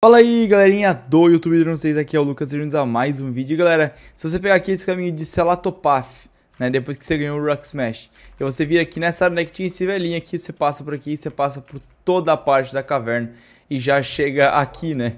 Fala aí, galerinha do YouTube de vocês, aqui é o Lucas, sejam bem-vindos a mais um vídeo. E, galera, se você pegar aqui esse caminho de Celatopath, né, depois que você ganhou o Rock Smash, e você vir aqui nessa área, né, que tinha esse velhinho aqui, você passa por aqui, você passa por toda a parte da caverna e já chega aqui, né?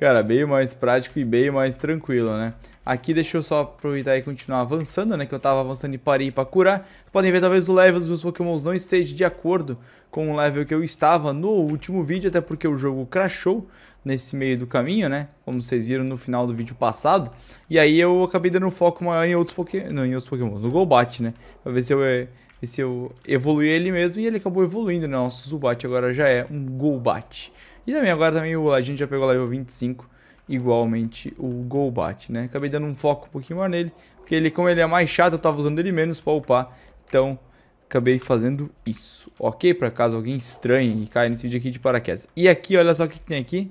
Cara, bem mais prático e bem mais tranquilo, né? Aqui deixa eu só aproveitar e continuar avançando, né? Que eu tava avançando e parei pra curar. Vocês podem ver, talvez o level dos meus pokémons não esteja de acordo com o level que eu estava no último vídeo, até porque o jogo crashou nesse meio do caminho, né? Como vocês viram no final do vídeo passado. E aí eu acabei dando um foco maior em outros pokémons, não, em outros pokémons, no Golbat, né? Pra ver se eu evoluí ele mesmo, e ele acabou evoluindo, né? Nosso Zubat agora já é um Golbat. E também agora também a gente já pegou level 25, igualmente o Golbat, né? Acabei dando um foco um pouquinho mais nele, porque ele, como ele é mais chato, eu tava usando ele menos pra upar, então acabei fazendo isso, ok? Pra caso alguém estranhe e caia nesse vídeo aqui de paraquedas. E aqui, olha só o que tem aqui.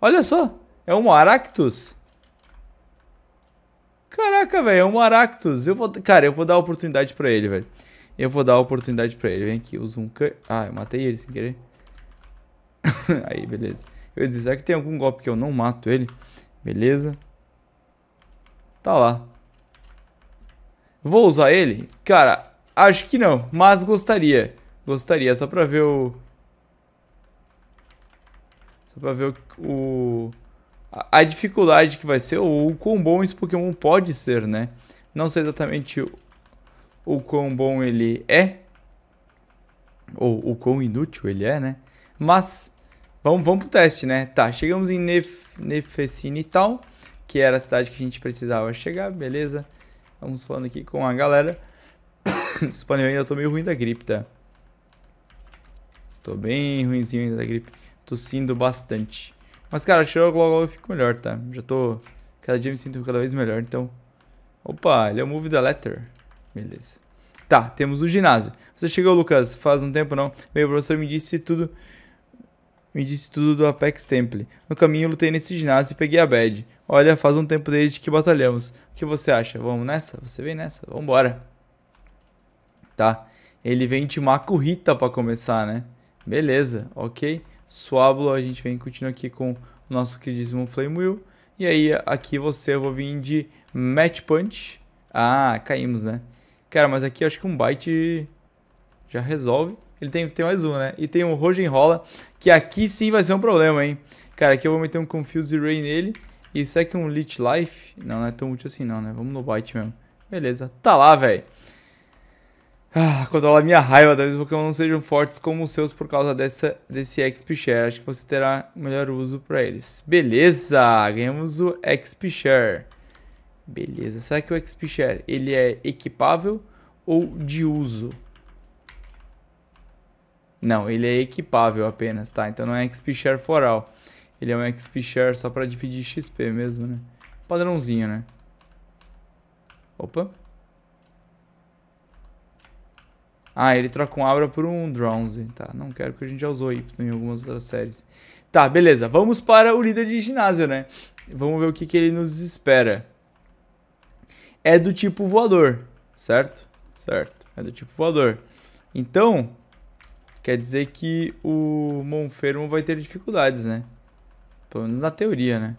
Olha só, é um Maractus. Caraca, velho, é um Maractus. Cara, eu vou dar oportunidade pra ele, velho. Vem aqui, usa um... Ah, eu matei ele sem querer. Aí, beleza. Eu ia dizer, será que tem algum golpe que eu não mato ele? Beleza. Tá lá. Vou usar ele? Cara, acho que não, mas gostaria. Gostaria, só pra ver o... Só pra ver o... A dificuldade que vai ser, ou o quão bom esse Pokémon pode ser, né? Não sei exatamente o quão bom ele é. Ou o quão inútil ele é, né? Mas, vamos pro teste, né? Tá, chegamos em Nefecine e tal, que era a cidade que a gente precisava chegar, beleza? Vamos falando aqui com a galera. Esse panel ainda, eu tô meio ruim da gripe, tá? Tô bem ruimzinho ainda da gripe, tossindo bastante. Mas, cara, acho que logo, logo eu fico melhor, tá? Já tô... Cada dia eu me sinto cada vez melhor, então... Opa, ele é o Move the Letter. Beleza. Tá, temos o ginásio. Você chegou, Lucas, faz um tempo não? Meu professor me disse tudo... Me disse tudo do Apex Temple. No caminho, lutei nesse ginásio e peguei a bad. Olha, faz um tempo desde que batalhamos. O que você acha? Vamos nessa? Você vem nessa? Vambora. Tá. Ele vem de Makuhita pra começar, né? Beleza, ok. Suábulo, a gente vem continuar aqui com o nosso queridíssimo Flame Wheel. E aí, aqui você, eu vou vir de Match Punch. Ah, caímos, né? Cara, mas aqui eu acho que um Bite já resolve. Ele tem mais um, né? E tem um Rojenrola, que aqui sim vai ser um problema, hein? Cara, aqui eu vou meter um Confuse Ray nele. E será que um Leech Life? Não, não é tão útil assim não, né? Vamos no Bite mesmo. Beleza. Tá lá, velho. Ah, controla a minha raiva. Talvez os Pokémon não sejam fortes como os seus por causa desse XP Share. Acho que você terá melhor uso pra eles. Beleza! Ganhamos o XP Share. Beleza. Será que o XP Share, ele é equipável ou de uso? Não, ele é equipável apenas, tá? Então não é XP Share for all. Ele é um XP Share só pra dividir XP mesmo, né? Padrãozinho, né? Opa. Ah, ele troca um Aura por um Drowzee, tá? Não quero, porque a gente já usou Y em algumas outras séries. Tá, beleza. Vamos para o líder de ginásio, né? Vamos ver o que ele nos espera. É do tipo voador, certo? Certo. É do tipo voador. Então... Quer dizer que o Monfermo vai ter dificuldades, né? Pelo menos na teoria, né?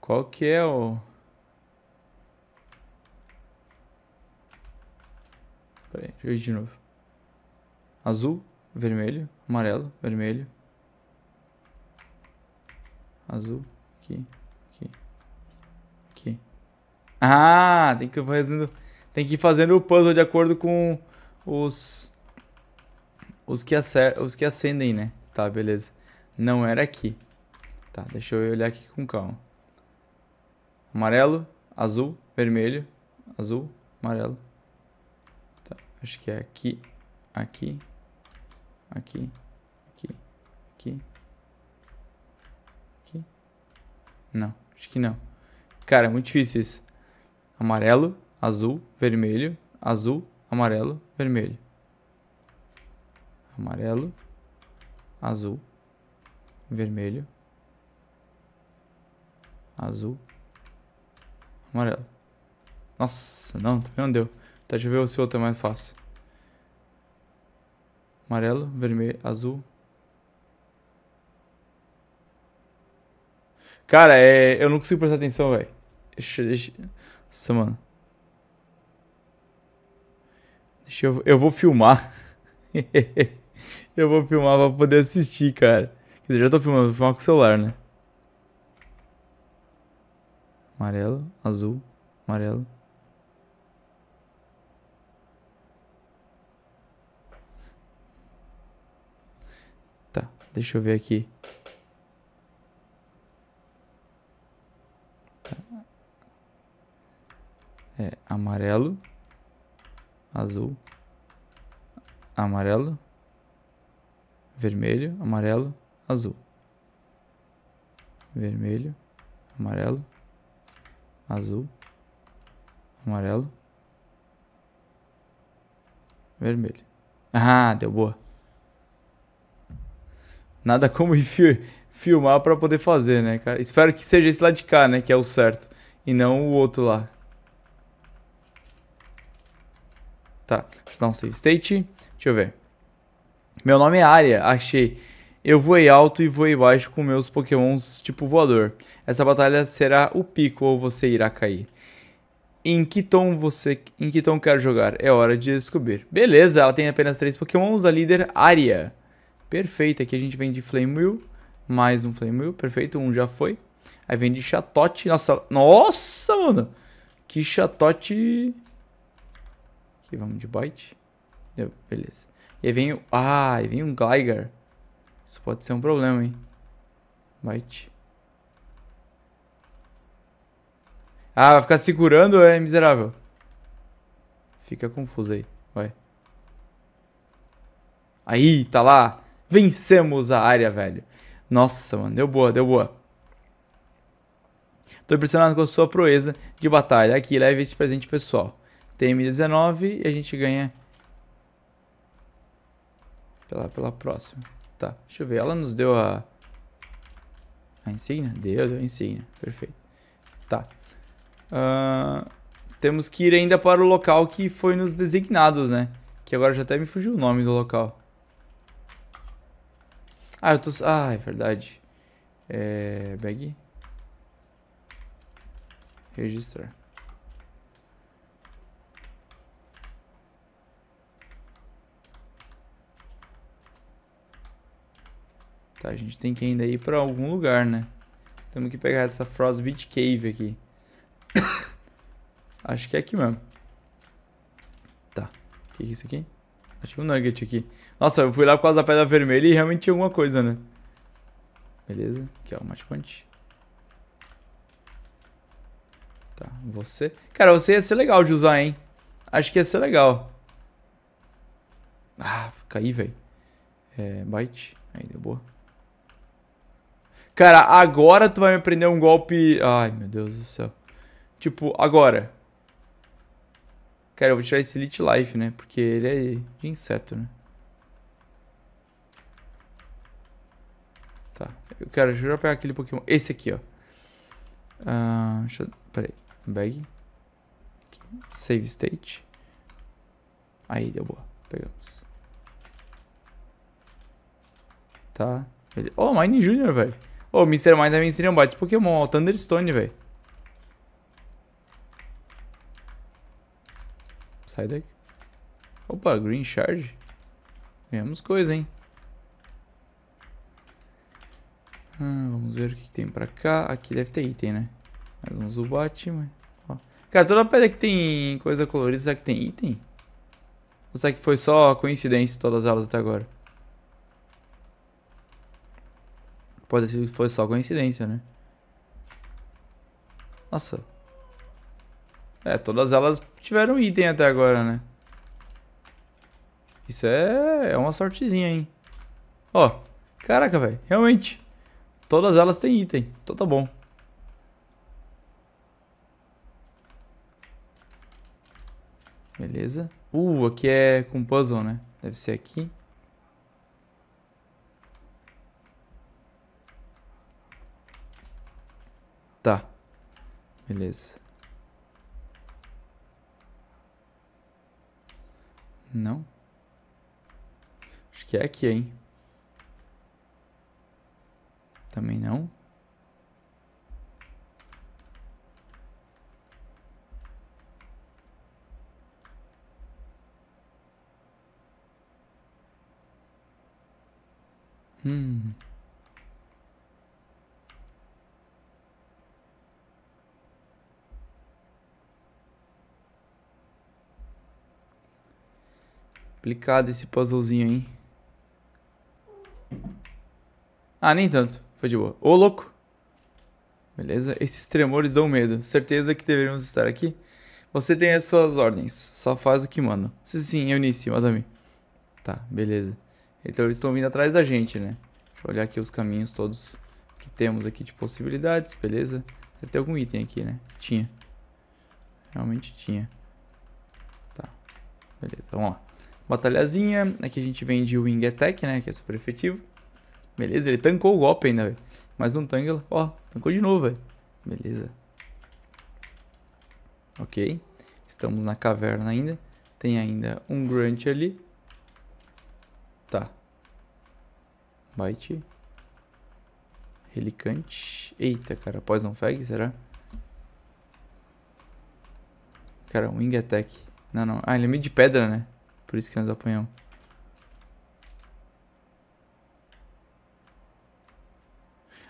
Qual que é o... Peraí, deixa eu ver de novo. Azul, vermelho, amarelo, vermelho. Azul, aqui, aqui, aqui. Ah, tem que ir fazendo o puzzle de acordo com os que acendem, né? Tá, beleza. Não era aqui. Tá, deixa eu olhar aqui com calma. Amarelo, azul, vermelho, azul, amarelo. Tá, acho que é aqui, aqui, aqui, aqui, aqui, aqui. Não, acho que não. Cara, é muito difícil isso. amarelo, azul, amarelo, vermelho. Amarelo, azul, vermelho, azul, amarelo. Nossa, não, também não deu. Tá, deixa eu ver se o outro é mais fácil. Amarelo, vermelho, azul. Cara, eu não consigo prestar atenção, velho. Nossa, mano. Deixa eu vou filmar. Eu vou filmar pra poder assistir, cara. Quer dizer, já tô filmando, vou filmar com o celular, né? Amarelo, azul, amarelo. Tá, deixa eu ver aqui. Tá. É amarelo, azul, amarelo, vermelho, amarelo, azul. Vermelho, amarelo, azul, amarelo, vermelho. Ah, deu boa. Nada como filmar pra poder fazer, né, cara? Espero que seja esse lado de cá, né, que é o certo. E não o outro lá. Tá, deixa eu dar um save state. Deixa eu ver. Meu nome é Aria, achei. Eu voei alto e voei baixo com meus pokémons tipo voador. Essa batalha será o pico ou você irá cair. Em que tom quero jogar? É hora de descobrir. Beleza, ela tem apenas 3 pokémons, a líder Aria. Perfeito, aqui a gente vem de Flame Wheel. Mais um Flame Wheel, perfeito, um já foi. Aí vem de Chatot, nossa, mano. Que Chatot... Aqui vamos de Bite. Deu, beleza. E aí vem o... Ah, aí vem um Gligar. Isso pode ser um problema, hein. Bite. Ah, vai ficar segurando, é miserável. Fica confuso aí. Vai. Aí, tá lá. Vencemos a área, velho. Nossa, mano. Deu boa, deu boa. Tô impressionado com a sua proeza de batalha. Aqui, leve esse presente pessoal. Tem M19 e a gente ganha... Pela próxima. Tá, deixa eu ver. Ela nos deu a... A insígnia? Deu a insígnia. Perfeito. Tá. Temos que ir ainda para o local que foi nos designados, né? Que agora já até me fugiu o nome do local. Ah, eu tô... Ah, é verdade. É... Bag. Registrar. Tá, a gente tem que ainda ir pra algum lugar, né? Temos que pegar essa Frostbite Cave aqui. Acho que é aqui mesmo. Tá. O que é isso aqui? Acho que um nugget aqui. Nossa, eu fui lá por causa da pedra vermelha e realmente tinha alguma coisa, né? Beleza. Aqui, ó. O Match Punch. Tá. Você... Cara, você ia ser legal de usar, hein? Acho que ia ser legal. Ah, caí, velho. É... Bite. Aí, deu boa. Cara, agora tu vai me aprender um golpe... Ai, meu Deus do céu. Tipo, agora. Cara, eu vou tirar esse Leech Life, né? Porque ele é de inseto, né? Tá. Cara, deixa eu pegar aquele Pokémon. Esse aqui, ó. Deixa eu... Pera aí. Bag. Aqui. Save State. Aí, deu boa. Pegamos. Tá. Oh, Mime Jr., velho. Ô, o Mr. Mime também seria um bate Pokémon, ó, Thunderstone, velho. Sai daqui. Opa, Green Charge. Ganhamos coisa, hein. Vamos ver o que tem pra cá. Aqui deve ter item, né? Mais um Zubat, mas... Ó. Cara, toda pedra que tem coisa colorida, será que tem item? Ou será que foi só coincidência todas elas até agora? Pode ser que foi só coincidência, né? Nossa. É, todas elas tiveram item até agora, né? Isso é uma sortezinha, hein? Ó, caraca, velho. Realmente. Todas elas têm item. Então tá bom. Beleza. Aqui é com puzzle, né? Deve ser aqui. Tá. Beleza. Não. Acho que é aqui, hein? Também não. Complicado esse puzzlezinho aí. Ah, nem tanto. Foi de boa. Ô, louco! Beleza? Esses tremores dão medo. Certeza que deveríamos estar aqui? Você tem as suas ordens. Só faz o que manda. Sim, Unisse, manda-me. Tá, beleza. Então eles estão vindo atrás da gente, né? Deixa eu olhar aqui os caminhos todos que temos aqui de possibilidades, beleza? Deve ter algum item aqui, né? Tinha. Realmente tinha. Tá. Beleza, vamos lá. Batalhazinha. Aqui a gente vem de Wing Attack, né? Que é super efetivo. Beleza, ele tancou o golpe ainda, velho. Mais um Tangle. Ó, tancou de novo, velho. Beleza. Ok. Estamos na caverna ainda. Tem ainda um Grunt ali. Tá. Bite. Relicante. Eita, cara. Poison Fag, será? Cara, Wing Attack. Não, não. Ah, ele é meio de pedra, né? Por isso que nós apanhamos.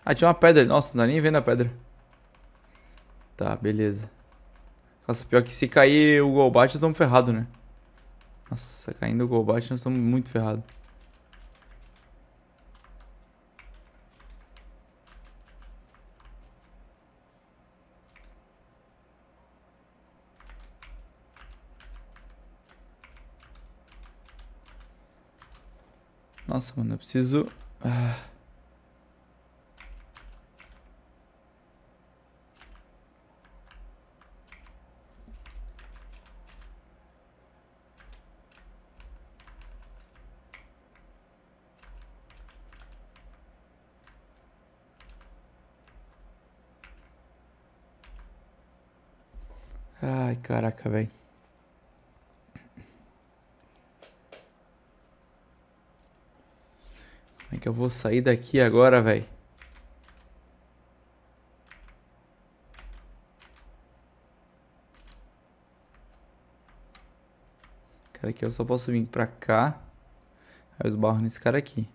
Ah, tinha uma pedra. Nossa, não dá nem vendo a pedra. Tá, beleza. Nossa, pior que se cair o Golbat, nós estamos ferrados, né? Nossa, caindo o Golbat, nós estamos muito ferrados. Nossa, mano, eu preciso... Ai, caraca, velho. Que eu vou sair daqui agora, velho. Cara, aqui eu só posso vir pra cá. Aí eu esbarro nesse cara aqui.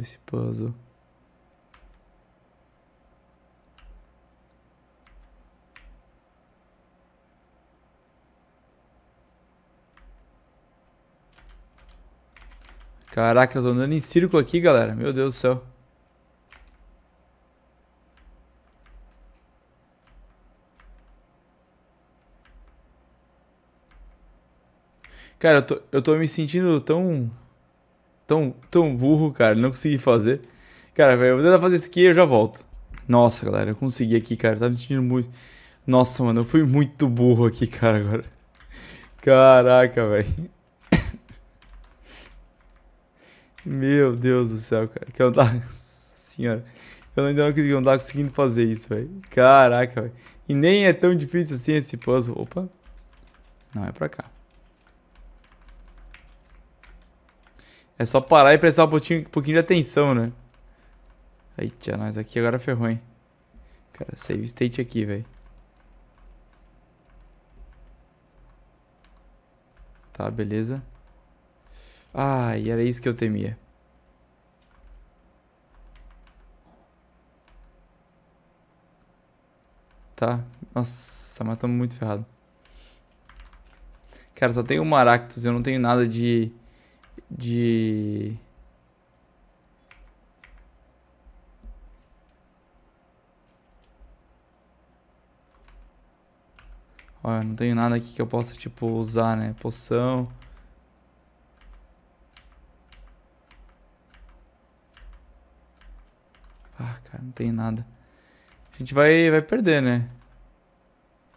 Esse puzzle. Caraca, eu tô andando em círculo aqui, galera. Meu Deus do céu. Cara, eu tô me sentindo tão burro, cara. Não consegui fazer. Cara, velho, eu vou tentar fazer isso aqui e eu já volto. Nossa, galera, eu consegui aqui, cara. Tá me sentindo muito... Nossa, mano, eu fui muito burro aqui, cara, agora. Caraca, velho. Meu Deus do céu, cara. Que eu não tava... Senhora. Eu ainda não tava conseguindo fazer isso, velho. Caraca, velho. E nem é tão difícil assim esse puzzle. Opa. Não, é pra cá. É só parar e prestar um pouquinho de atenção, né? Aí, tia, nós aqui agora ferrou, hein? Cara, save state aqui, velho. Tá, beleza. Ah, e era isso que eu temia. Tá. Nossa, mas estamos muito ferrados. Cara, só tenho o Maractus. Eu não tenho nada de... de... Olha, não tenho nada aqui que eu possa, tipo, usar, né? Poção. Ah, cara, não tem nada. A gente vai perder, né?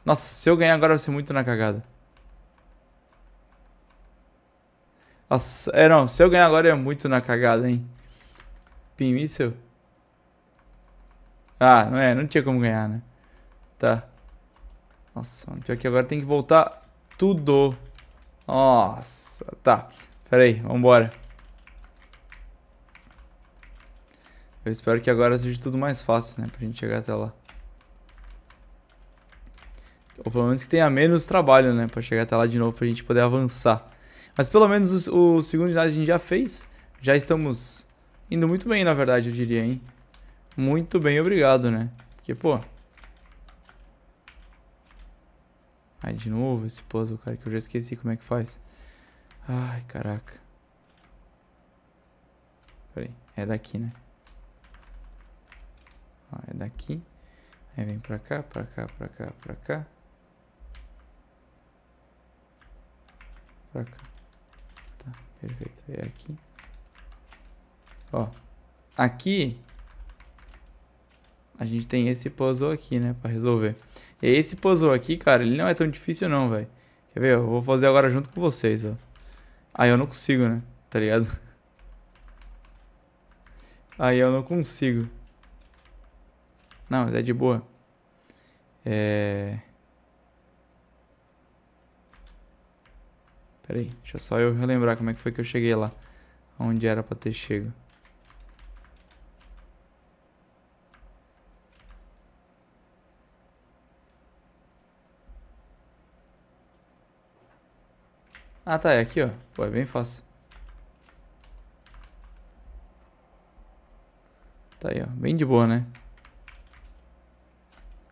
Nossa, se eu ganhar agora vai ser muito na cagada. Nossa, é, não. Se eu ganhar agora é muito na cagada, hein? Pin Missile. Ah, não é. Não tinha como ganhar, né? Tá. Nossa, pior que agora tem que voltar tudo. Nossa, tá. Pera aí, vambora. Eu espero que agora seja tudo mais fácil, né? Pra gente chegar até lá. Ou pelo menos que tenha menos trabalho, né? Pra chegar até lá de novo, pra gente poder avançar. Mas pelo menos o segundo ginásio a gente já fez. Já estamos indo muito bem, na verdade, eu diria, hein? Muito bem, obrigado, né? Porque, pô... Ai, de novo esse puzzle, cara, que eu já esqueci como é que faz. Ai, caraca. Peraí, é daqui, né? Ó, é daqui. Aí vem pra cá, pra cá, pra cá, pra cá. Pra cá. Tá, perfeito. É aqui. Ó, aqui... A gente tem esse puzzle aqui, né, pra resolver. E esse puzzle aqui, cara, ele não é tão difícil não, velho. Quer ver? Eu vou fazer agora junto com vocês, ó. Aí eu não consigo, né? Tá ligado? Aí eu não consigo. Não, mas é de boa. É... Pera aí, deixa só eu relembrar como é que foi que eu cheguei lá. Onde era pra ter chego. Ah, tá, é aqui, ó. Pô, é bem fácil. Tá aí, ó. Bem de boa, né?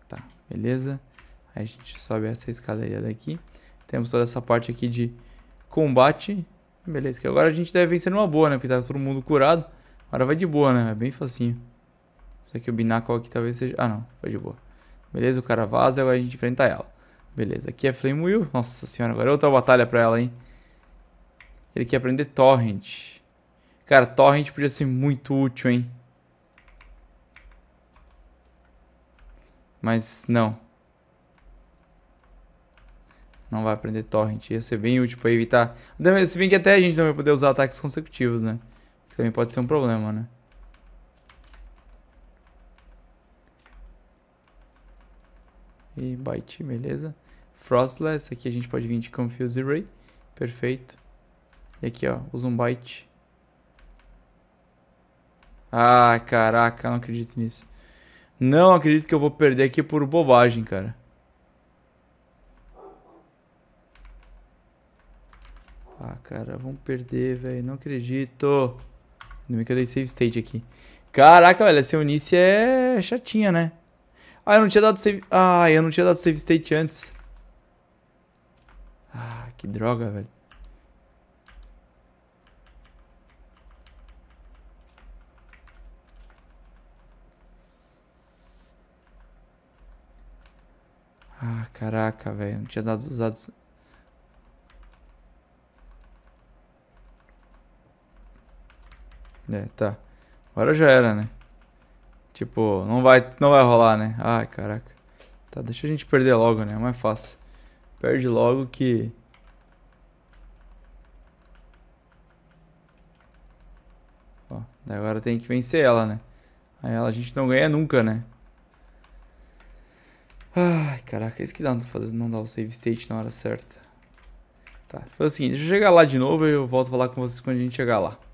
Tá, beleza. Aí a gente sobe essa escadaria daqui. Temos toda essa parte aqui de combate. Beleza, que agora a gente deve vencer numa boa, né? Porque tá todo mundo curado. Agora vai de boa, né? É bem facinho. Só que o bináculo aqui talvez seja... Ah, não. Vai de boa. Beleza, o cara vaza. Agora a gente enfrenta ela. Beleza, aqui é Flame Wheel. Nossa senhora, agora é outra batalha pra ela, hein? Ele quer aprender Torrent. Cara, Torrent podia ser muito útil, hein? Mas não. Não vai aprender Torrent. Ia ser bem útil pra evitar... Se bem que até a gente não vai poder usar ataques consecutivos, né? Que também pode ser um problema, né? E Bite, beleza. Frostless, aqui a gente pode vir de Confuse Ray. Perfeito. E aqui, ó, usa um Bite. Ah, caraca, não acredito nisso. Não acredito que eu vou perder aqui por bobagem, cara. Ah, cara, vamos perder, velho. Não acredito. Ainda bem que eu dei save state aqui. Caraca, velho, essa Unisse é chatinha, né? Ah, eu não tinha dado save... Ah, eu não tinha dado save state antes. Ah, que droga, velho. Ah, caraca, velho. Não tinha dado usado... É, tá. Agora já era, né? Tipo, não vai rolar, né? Ai, caraca. Tá, deixa a gente perder logo, né? É mais fácil. Perde logo que... Ó, daí agora tem que vencer ela, né? Aí ela a gente não ganha nunca, né? Ai, caraca. Isso que dá não dar o save state na hora certa. Tá, foi o seguinte. Deixa eu chegar lá de novo e eu volto a falar com vocês quando a gente chegar lá.